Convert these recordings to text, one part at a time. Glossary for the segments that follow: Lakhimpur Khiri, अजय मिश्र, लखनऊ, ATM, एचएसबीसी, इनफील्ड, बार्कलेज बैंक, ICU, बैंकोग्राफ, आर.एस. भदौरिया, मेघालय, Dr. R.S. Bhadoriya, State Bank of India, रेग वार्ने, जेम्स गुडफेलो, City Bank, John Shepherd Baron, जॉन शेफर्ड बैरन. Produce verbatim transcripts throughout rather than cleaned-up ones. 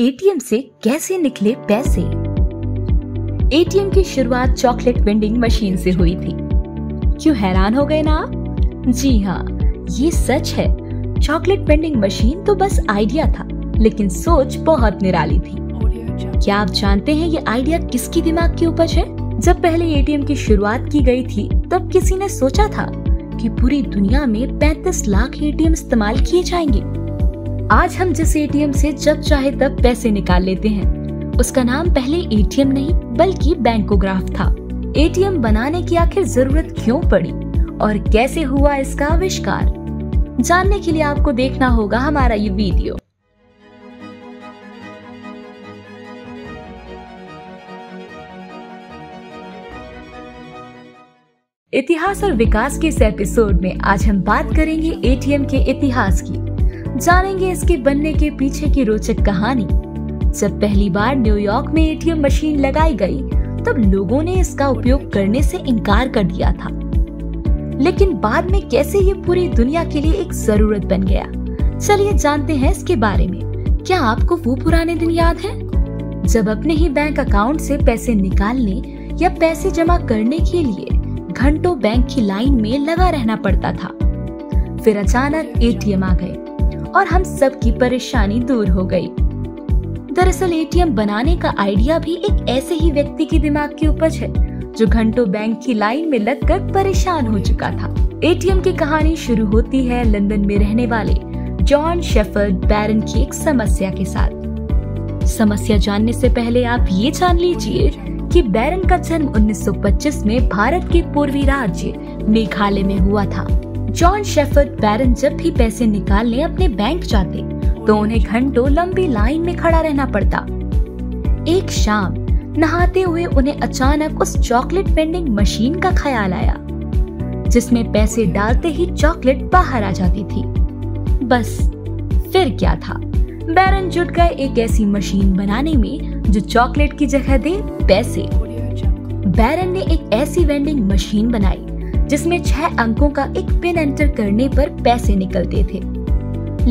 ATM से कैसे निकले पैसे। एटीएम की शुरुआत चॉकलेट वेंडिंग मशीन से हुई थी। क्यों हैरान हो गए ना आप? जी हाँ, ये सच है। चॉकलेट वेंडिंग मशीन तो बस आइडिया था, लेकिन सोच बहुत निराली थी। क्या आप जानते हैं ये आइडिया किसकी दिमाग की उपज है? जब पहले एटीएम की शुरुआत की गई थी, तब किसी ने सोचा था कि पूरी दुनिया में पैंतीस लाख एटीएम इस्तेमाल किए जाएंगे। आज हम जिस एटीएम से जब चाहे तब पैसे निकाल लेते हैं, उसका नाम पहले एटीएम नहीं बल्कि बैंकोग्राफ था। एटीएम बनाने की आखिर जरूरत क्यों पड़ी और कैसे हुआ इसका आविष्कार, जानने के लिए आपको देखना होगा हमारा ये वीडियो। इतिहास और विकास के इस एपिसोड में आज हम बात करेंगे एटीएम के इतिहास की, जानेंगे इसके बनने के पीछे की रोचक कहानी। जब पहली बार न्यूयॉर्क में एटीएम मशीन लगाई गई, तब लोगों ने इसका उपयोग करने से इनकार कर दिया था, लेकिन बाद में कैसे ये पूरी दुनिया के लिए एक जरूरत बन गया। चलिए जानते हैं इसके बारे में। क्या आपको वो पुराने दिन याद हैं, जब अपने ही बैंक अकाउंट से पैसे निकालने या पैसे जमा करने के लिए घंटों बैंक की लाइन में लगा रहना पड़ता था? फिर अचानक एटीएम आ गए और हम सब की परेशानी दूर हो गई। दरअसल एटीएम बनाने का आइडिया भी एक ऐसे ही व्यक्ति के दिमाग की उपज है, जो घंटों बैंक की लाइन में लगकर परेशान हो चुका था। एटीएम की कहानी शुरू होती है लंदन में रहने वाले जॉन शेफर्ड बैरन की एक समस्या के साथ। समस्या जानने से पहले आप ये जान लीजिए कि बैरन का जन्म उन्नीस सौ पच्चीस में भारत के पूर्वी राज्य मेघालय में हुआ था। जॉन शेफर्ड बैरन जब भी पैसे निकालने अपने बैंक जाते, तो उन्हें घंटों लंबी लाइन में खड़ा रहना पड़ता। एक शाम नहाते हुए उन्हें अचानक उस चॉकलेट वेंडिंग मशीन का ख्याल आया, जिसमें पैसे डालते ही चॉकलेट बाहर आ जाती थी। बस फिर क्या था, बैरन जुट गए एक ऐसी मशीन बनाने में जो चॉकलेट की जगह दे पैसे। बैरन ने एक ऐसी वेंडिंग मशीन बनाई जिसमें छह अंकों का एक पिन एंटर करने पर पैसे निकलते थे,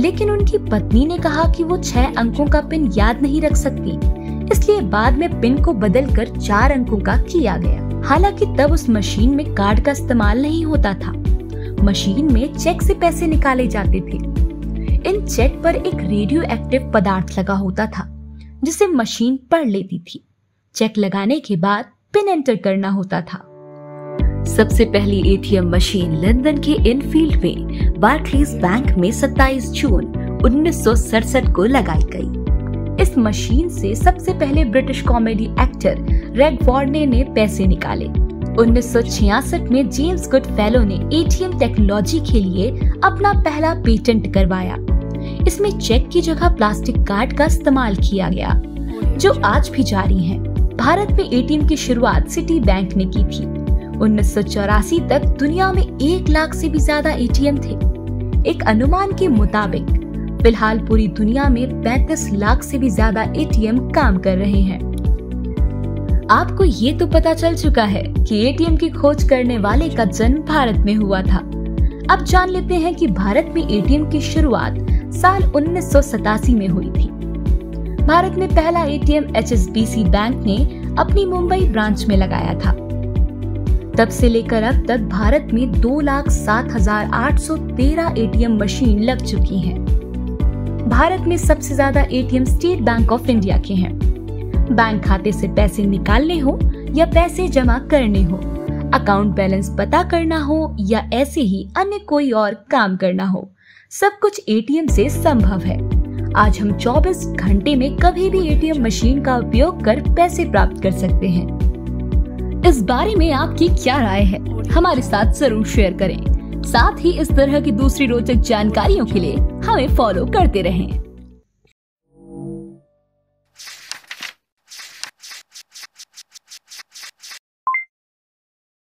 लेकिन उनकी पत्नी ने कहा कि वो छह अंकों का पिन याद नहीं रख सकती, इसलिए बाद में पिन को बदलकर चार अंकों का किया गया। हालांकि तब उस मशीन में कार्ड का इस्तेमाल नहीं होता था। मशीन में चेक से पैसे निकाले जाते थे। इन चेक पर एक रेडियो एक्टिव पदार्थ लगा होता था, जिसे मशीन पढ़ लेती थी। चेक लगाने के बाद पिन एंटर करना होता था। सबसे पहली एटीएम मशीन लंदन के इनफील्ड में बार्कलेज बैंक में सत्ताईस जून उन्नीस सौ सड़सठ को लगाई गई। इस मशीन से सबसे पहले ब्रिटिश कॉमेडी एक्टर रेग वार्ने ने पैसे निकाले। उन्नीस सौ छियासठ में जेम्स गुडफेलो ने एटीएम टेक्नोलॉजी के लिए अपना पहला पेटेंट करवाया। इसमें चेक की जगह प्लास्टिक कार्ड का इस्तेमाल किया गया, जो आज भी जारी है। भारत में एटीएम की शुरुआत सिटी बैंक ने की थी। उन्नीस सौ चौरासी तक दुनिया में एक लाख से भी ज्यादा एटीएम थे। एक अनुमान के मुताबिक फिलहाल पूरी दुनिया में पैंतीस लाख से भी ज्यादा एटीएम काम कर रहे हैं। आपको ये तो पता चल चुका है कि एटीएम की खोज करने वाले का जन्म भारत में हुआ था। अब जान लेते हैं कि भारत में एटीएम की शुरुआत साल उन्नीस सौ सतासी में हुई थी। भारत में पहला एटीएम एचएसबीसी बैंक ने अपनी मुंबई ब्रांच में लगाया था। तब से लेकर अब तक भारत में दो लाख सात हजार आठ सौ तेरह एटीएम मशीन लग चुकी हैं। भारत में सबसे ज्यादा ATM State Bank of India के हैं। बैंक खाते से पैसे निकालने हो या पैसे जमा करने हो, अकाउंट बैलेंस पता करना हो या ऐसे ही अन्य कोई और काम करना हो, सब कुछ एटीएम से संभव है। आज हम चौबीस घंटे में कभी भी एटीएम मशीन का उपयोग कर पैसे प्राप्त कर सकते हैं। इस बारे में आपकी क्या राय है, हमारे साथ जरूर शेयर करें। साथ ही इस तरह की दूसरी रोचक जानकारियों के लिए हमें फॉलो करते रहें।